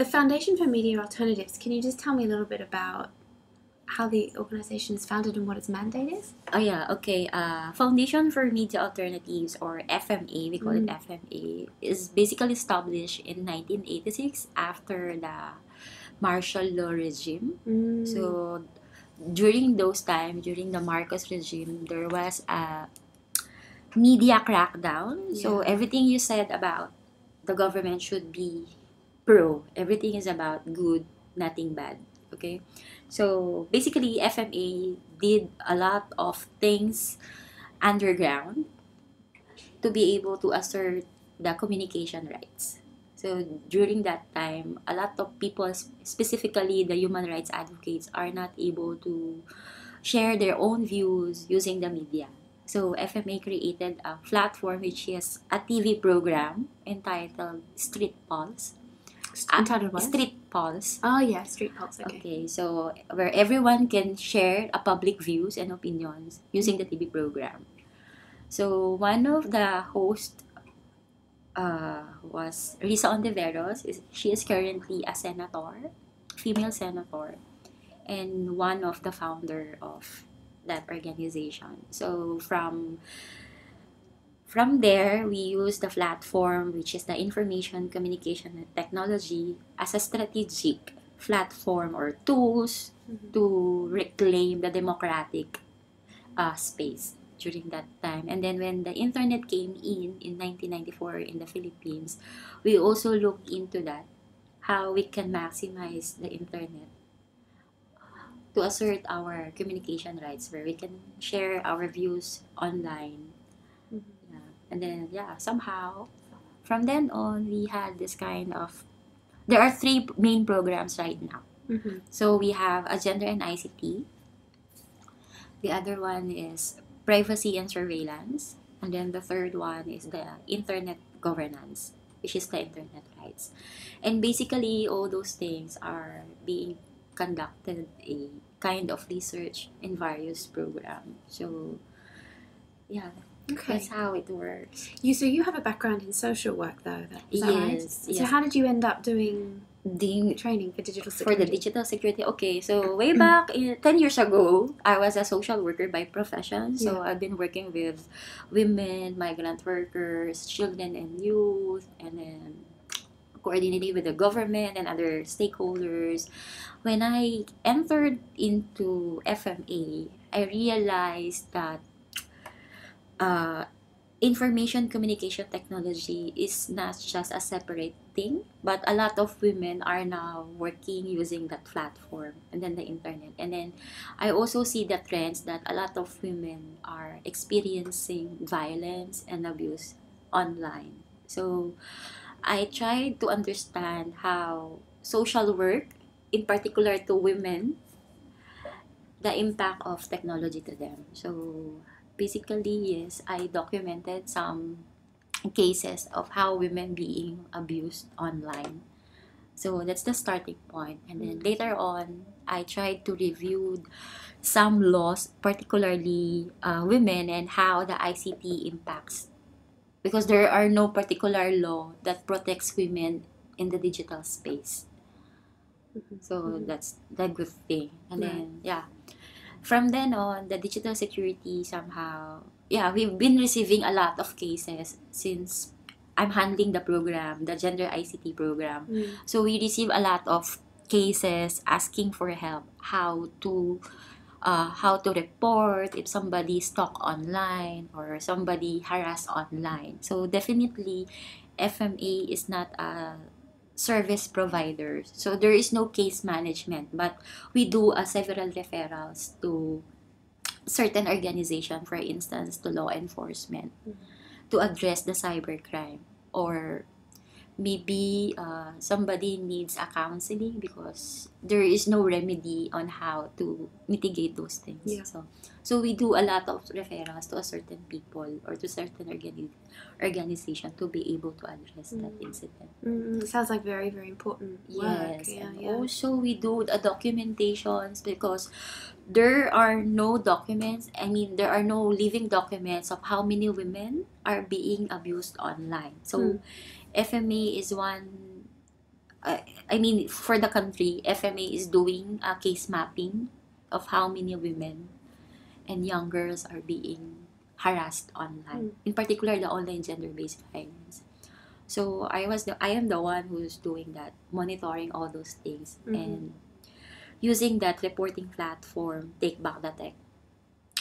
The Foundation for Media Alternatives, can you just tell me a little bit about how the organization is founded and what its mandate is? Oh yeah, okay. Foundation for Media Alternatives, or FMA, we call it FMA, is basically established in 1986 after the martial law regime. So during those times, during the Marcos regime, there was a media crackdown. Yeah. So everything you said about the government should be pro. Everything is about good, nothing bad. Okay, so basically FMA did a lot of things underground to be able to assert the communication rights. So during that time, a lot of people, specifically the human rights advocates, are not able to share their own views using the media. So FMA created a platform which is a TV program entitled Street Pulse. Street Pulse. Oh yeah, Street Pulse. Okay. Okay, so where everyone can share a public views and opinions using the TV program. So one of the hosts was Risa. She is currently a senator, female senator, and one of the founder of that organization. So From there, we use the platform, which is the information, communication, and technology, as a strategic platform or tools to reclaim the democratic space during that time. And then when the internet came in 1994 in the Philippines, we also looked into that, how we can maximize the internet to assert our communication rights, where we can share our views online. And then, yeah, somehow, from then on, we had this kind of... There are three main programs right now. So we have Agenda and ICT. The other one is Privacy and Surveillance. And then the third one is the Internet Governance, which is the Internet Rights. And basically, all those things are being conducted a kind of research in various programs. So, yeah... Okay. That's how it works. So you have a background in social work, though. Yes. So how did you end up doing the training for digital security? Okay, so way back 10 years ago, I was a social worker by profession. So I've been working with women, migrant workers, children and youth, and then coordinating with the government and other stakeholders. When I entered into FMA, I realized that information communication technology is not just a separate thing, but a lot of women are now working using that platform and then the internet. And then I also see the trends that a lot of women are experiencing violence and abuse online. So I tried to understand how social work, in particular to women, the impact of technology to them. So basically, yes, I documented some cases of how women being abused online. So that's the starting point. And then later on, I tried to review some laws, particularly women, and how the ICT impacts. Because there are no particular law that protects women in the digital space. So that's the good thing. And then, from then on, the digital security somehow... Yeah, we've been receiving a lot of cases since I'm handling the program, the Gender ICT program. So we receive a lot of cases asking for help, how to report if somebody is stalked online or somebody harassed online. So definitely, FMA is not a service providers, so there is no case management, but we do several referrals to certain organization, for instance to law enforcement, to address the cybercrime, or maybe somebody needs a counseling because there is no remedy on how to mitigate those things. So we do a lot of referrals to a certain people or to certain organization to be able to address that incident. Sounds like very, very important work. Also, we do the documentations because there are no documents. I mean, there are no living documents of how many women are being abused online. So FMA is one I mean, for the country, FMA is doing a case mapping of how many women and young girls are being harassed online, in particular the online gender-based violence. So I am the one who's doing that, monitoring all those things, and using that reporting platform, Take Back the Tech,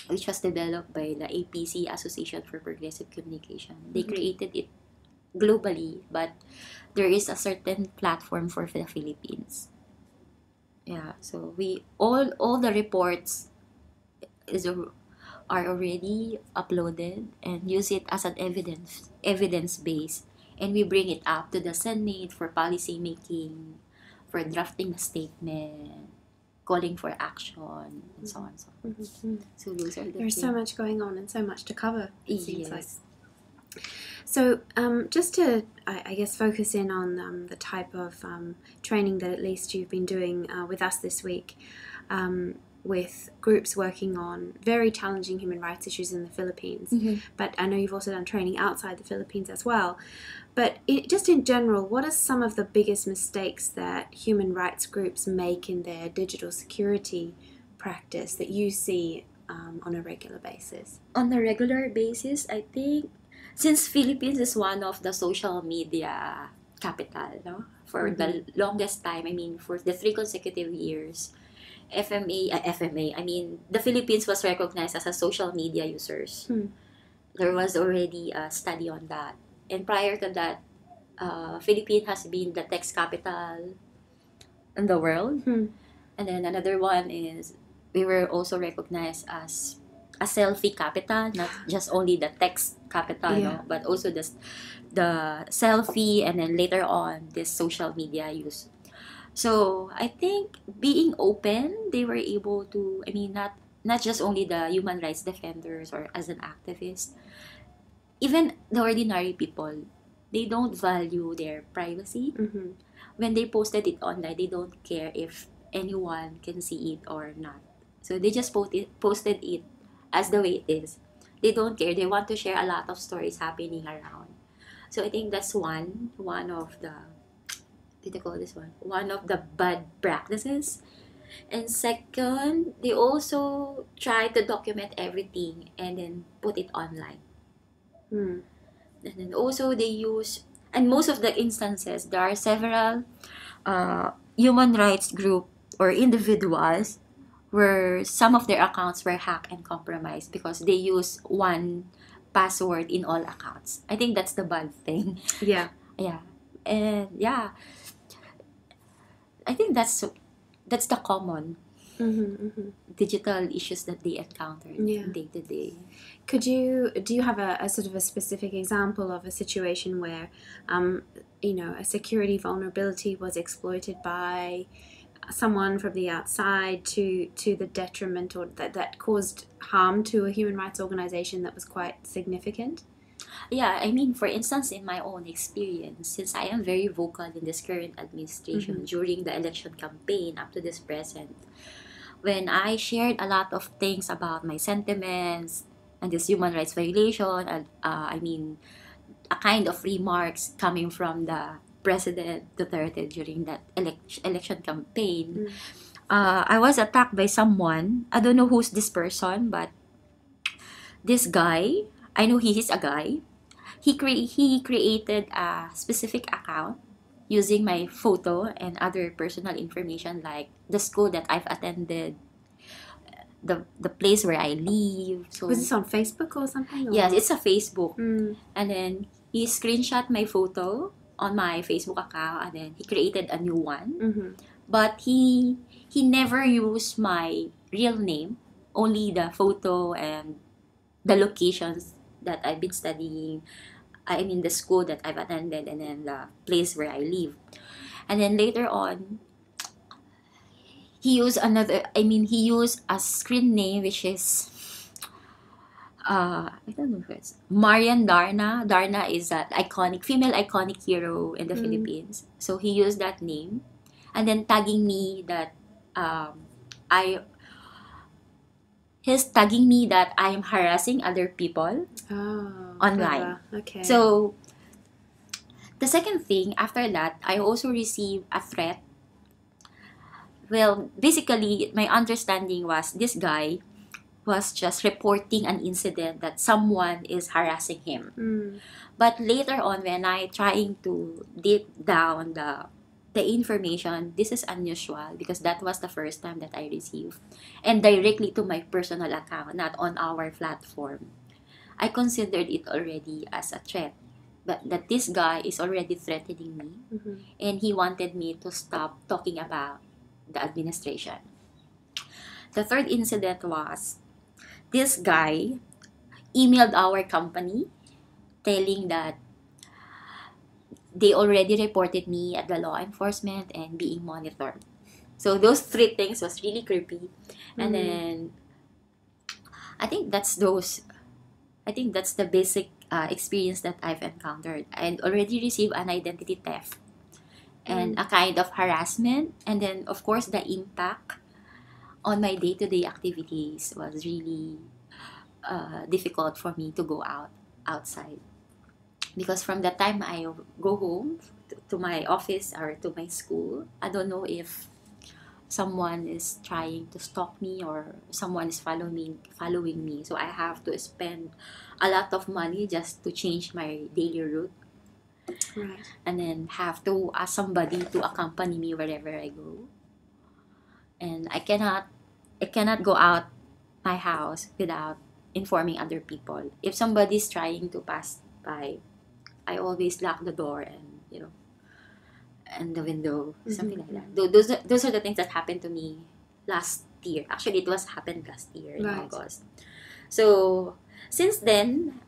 which was developed by the APC, Association for Progressive Communication. They created it globally, but there is a certain platform for the Philippines. Yeah, so we all the reports are already uploaded and use it as an evidence base, and we bring it up to the Senate for policy making, for drafting a statement, calling for action, and so on and so forth. So those are there's so much going on and so much to cover, it seems like. So just to, I guess, focus in on the type of training that at least you've been doing with us this week, with groups working on very challenging human rights issues in the Philippines. But I know you've also done training outside the Philippines as well. But just in general, what are some of the biggest mistakes that human rights groups make in their digital security practice that you see on a regular basis? On a regular basis, I think, since Philippines is one of the social media capital, no? For the longest time, I mean, for the 3 consecutive years, the Philippines was recognized as a social media users. There was already a study on that. And prior to that, Philippines has been the tech capital in the world. And then another one is we were also recognized as a selfie capital, not just only the text capital, no, but also the selfie, and then later on this social media use. So I think being open, they were able to, I mean, not just only the human rights defenders or as an activist, even the ordinary people, they don't value their privacy. When they posted it online, they don't care if anyone can see it or not. So they just posted it as the way it is. They don't care. They want to share a lot of stories happening around. So I think that's one of the, did I call this one of the bad practices. And second, they also try to document everything and then put it online. And then also they use, and most of the instances, there are several human rights group or individuals where some of their accounts were hacked and compromised because they use one password in all accounts. I think that's the bad thing. I think that's the common digital issues that they encounter day to day. Do you have a sort of a specific example of a situation where, a security vulnerability was exploited by someone from the outside to the detriment, or that caused harm to a human rights organization that was quite significant? Yeah, I mean, for instance, in my own experience, since I am very vocal in this current administration during the election campaign up to this present, when I shared a lot of things about my sentiments and this human rights violation, and a kind of remarks coming from the President Duterte during that election campaign, I was attacked by someone. I don't know who's this person, but this guy, I know he is a guy. He created a specific account using my photo and other personal information like the school that I've attended, the place where I live. So was this on Facebook or something? Yes, it's a Facebook. And then he screenshot my photo on my Facebook account, and then he created a new one. But he never used my real name, only the photo and the locations that I've been studying. I mean, the school that I've attended, and then the place where I live. And then later on, he used a screen name which is, I don't know if it's Marian Darna. Darna is an iconic, female iconic hero in the Philippines. So he used that name, and then tagging me that I am harassing other people online. Okay. So The second thing, after that, I also received a threat. Well, basically, my understanding was this guy was just reporting an incident that someone is harassing him. Mm. But later on, when I trying to dig down the information, this is unusual because that was the first time that I received. And directly to my personal account, not on our platform. I considered it already as a threat. But that this guy is already threatening me. Mm-hmm. And he wanted me to stop talking about the administration. The third incident was this guy emailed our company telling that they already reported me at the law enforcement and being monitored. So those three things was really creepy. Mm-hmm. And then I think that's the basic experience that I've encountered. I already received an identity theft and a kind of harassment, and then of course the impact on my day-to-day activities was really difficult for me to go outside, because from the time I go home to my office or to my school, I don't know if someone is trying to stalk me or someone is following me. So I have to spend a lot of money just to change my daily route. Right. And then have to ask somebody to accompany me wherever I go. And I cannot go out my house without informing other people. If somebody's trying to pass by, I always lock the door and, you know, and the window, something like that. Those are the things that happened to me last year. Actually, it was happened last year in August. So since then,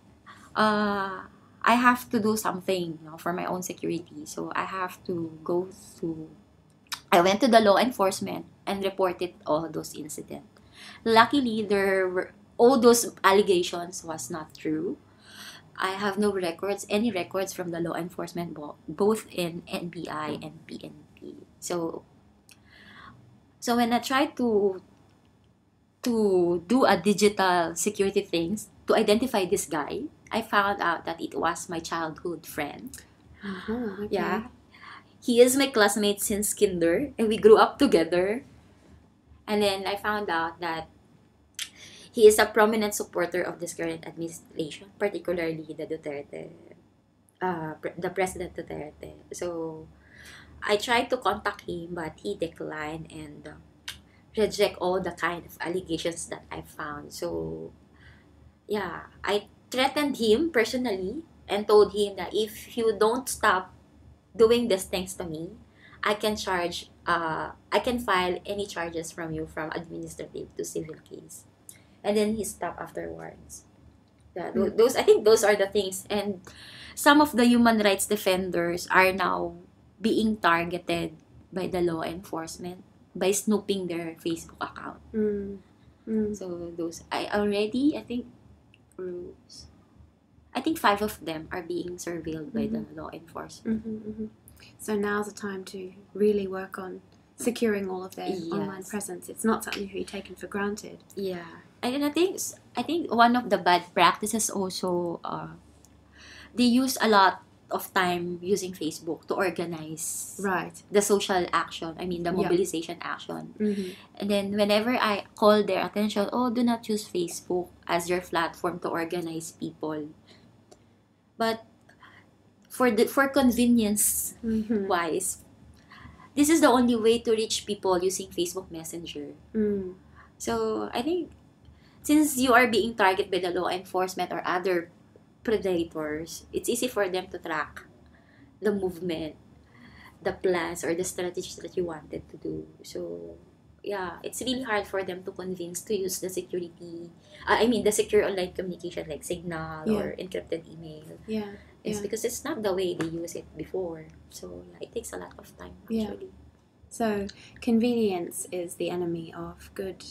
I have to do something, you know, for my own security. So I have to go through. I went to the law enforcement and reported all those incidents. Luckily, there were all those allegations was not true. I have no records, any records from the law enforcement, both in NBI and BNP. So when I tried to do a digital security things to identify this guy, I found out that it was my childhood friend. Uh-huh, okay. Yeah. He is my classmate since kinder, and we grew up together. And then I found out that he is a prominent supporter of this current administration, particularly the President Duterte. So I tried to contact him, but he declined and reject all the kind of allegations that I found. So yeah, I threatened him personally and told him that if you don't stop doing these things to me, I can file any charges from you from administrative to civil case. And then he stopped afterwards. Yeah, those are the things. And some of the human rights defenders are now being targeted by the law enforcement by snooping their Facebook account. Mm. Mm. So those, I think 5 of them are being surveilled by the law enforcement. Mm-hmm, mm-hmm. So now's the time to really work on securing all of their online presence. It's not something to be taken for granted. Yeah. And I think one of the bad practices also, they use a lot of time using Facebook to organize the social action, the mobilization action. Mm-hmm. And then whenever I call their attention, do not use Facebook as your platform to organize people. But for convenience wise, this is the only way to reach people using Facebook Messenger. Mm. So I think since you are being targeted by the law enforcement or other predators, it's easy for them to track the movement, the plans, or the strategies that you wanted to do. So, yeah, it's really hard for them to convince to use the secure online communication like Signal or encrypted email. Yeah. It's because it's not the way they use it before. So, yeah, it takes a lot of time, actually. Yeah. So, convenience is the enemy of good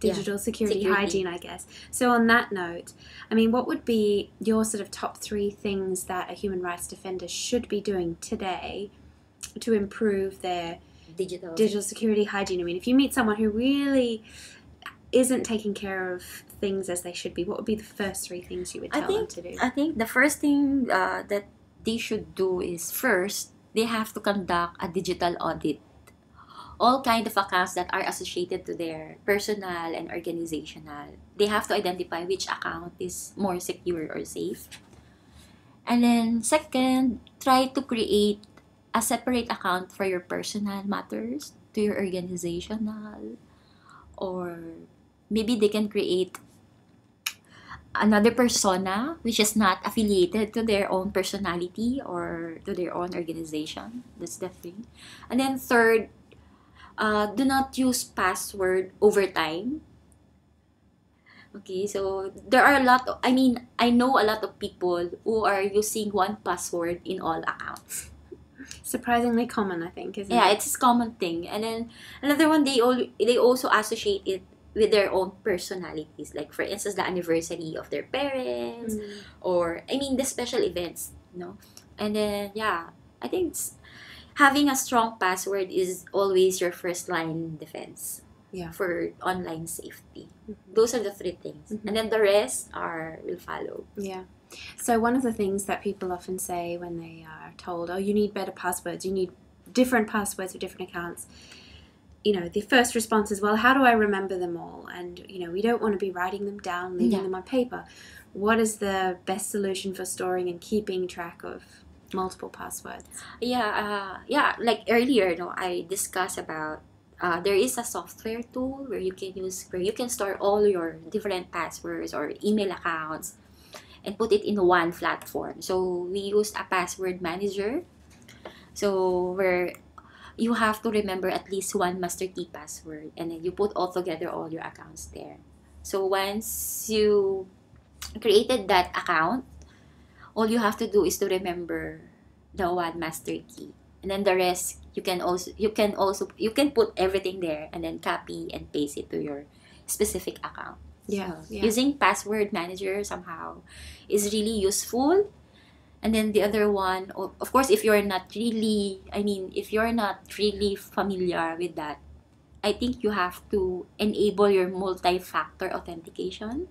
digital security hygiene, I guess. So on that note, what would be your sort of top 3 things that a human rights defender should be doing today to improve their digital security hygiene? If you meet someone who really isn't taking care of things as they should be, what would be the first 3 things you would tell them to do? I think the first thing that they should do is, first, they have to conduct a digital audit. All kinds of accounts that are associated to their personal and organizational, they have to identify which account is more secure or safe. And then second, try to create a separate account for your personal matters to your organizational, or maybe they can create another persona which is not affiliated to their own personality or to their own organization. That's the thing. And then third, do not use password over time. Okay, so there are a lot of, I mean, I know a lot of people who are using one password in all accounts. Surprisingly common, I think, isn't it? Yeah, it's a common thing. And then another one, they also associate it with their own personalities. Like, for instance, the anniversary of their parents, or, I mean, the special events, you know? And then, yeah, I think having a strong password is always your first line defense for online safety. Those are the three things. And then the rest will follow. Yeah. So one of the things that people often say when they are told, oh, you need better passwords, you need different passwords for different accounts, you know, the first response is, well, how do I remember them all? And, you know, we don't want to be writing them down, leaving them on paper. What is the best solution for storing and keeping track of multiple passwords? Yeah, like earlier, no, I discussed about there is a software tool where you can use, where you can store all your different passwords or email accounts and put it in one platform. So we used a password manager. So where you have to remember at least one master key password, and then you put all together all your accounts there. So once you created that account, all you have to do is to remember the one master key, and then the rest you can put everything there and then copy and paste it to your specific account. Yeah, so using password manager somehow is really useful. And then the other one, of course, if you're not really, I mean, if you're not really familiar with that, I think you have to enable your multi-factor authentication.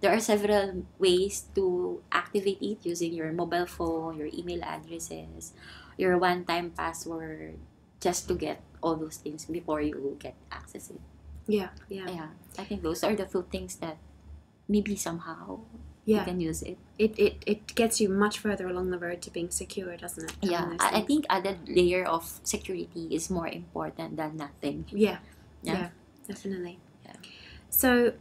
There are several ways to activate it using your mobile phone, your email addresses, your one-time password, just to get all those things before you get access it. Yeah. I think those are the few things that maybe somehow... you can use it. It gets you much further along the road to being secure, doesn't it? Yeah, I think added layer of security is more important than nothing. Yeah, definitely. Yeah. So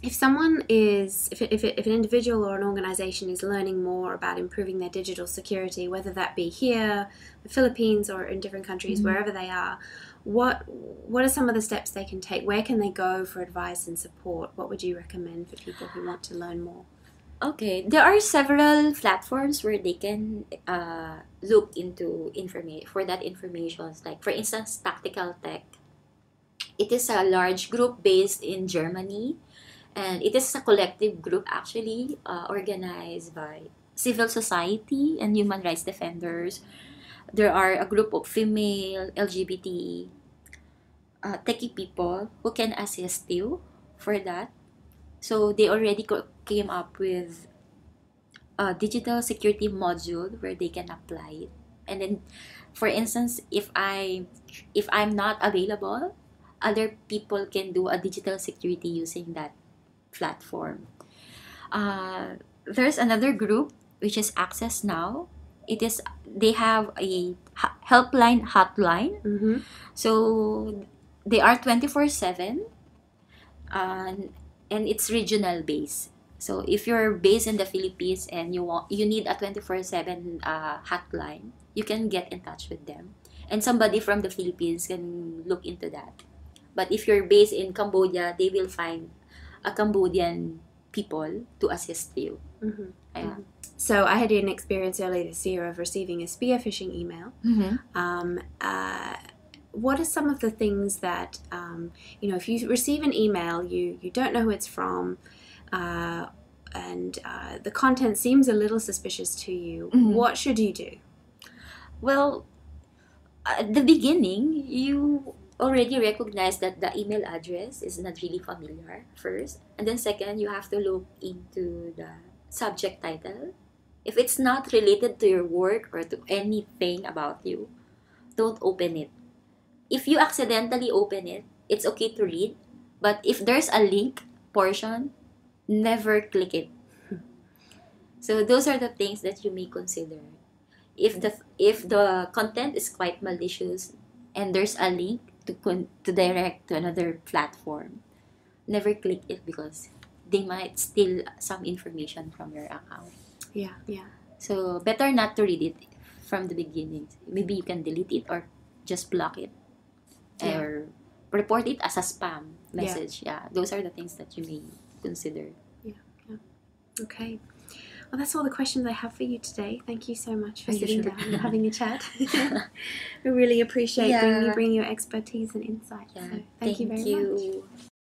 if someone is, if an individual or an organization is learning more about improving their digital security, whether that be here, the Philippines, or in different countries, wherever they are, what are some of the steps they can take? Where can they go for advice and support? What would you recommend for people who want to learn more? Okay, there are several platforms where they can look into information. Like, for instance, Tactical Tech. It is a large group based in Germany, and it is a collective group actually organized by civil society and human rights defenders. There are a group of female LGBT techie people who can assist you for that. So they already came up with a digital security module where they can apply it. And then, for instance, if I'm not available, other people can do a digital security using that platform. There's another group which is Access Now. They have a hotline. So they are 24/7, and it's regional based. So if you're based in the Philippines and you need a 24/7 hotline, you can get in touch with them, and somebody from the Philippines can look into that. But if you're based in Cambodia, they will find a Cambodian people to assist you. So I had an experience earlier this year of receiving a spear phishing email. What are some of the things that, you know, if you receive an email, you don't know who it's from, and the content seems a little suspicious to you, what should you do? Well, at the beginning, you already recognize that the email address is not really familiar first. And then second, you have to look into the subject title If it's not related to your work or to anything about you, don't open it. If you accidentally open it, it's okay to read. But if there's a link portion, never click it. So those are the things that you may consider. If the content is quite malicious and there's a link to direct to another platform, never click it because they might steal some information from your account. Yeah, yeah. So better not to read it from the beginning. Maybe you can delete it or just block it, yeah, or report it as a spam message. Yeah, yeah, those are the things that you may consider. Yeah, yeah. Okay. Well, that's all the questions I have for you today. Thank you so much for sitting down and having a chat. We really appreciate you bringing your expertise and insight. Yeah. So thank you very much.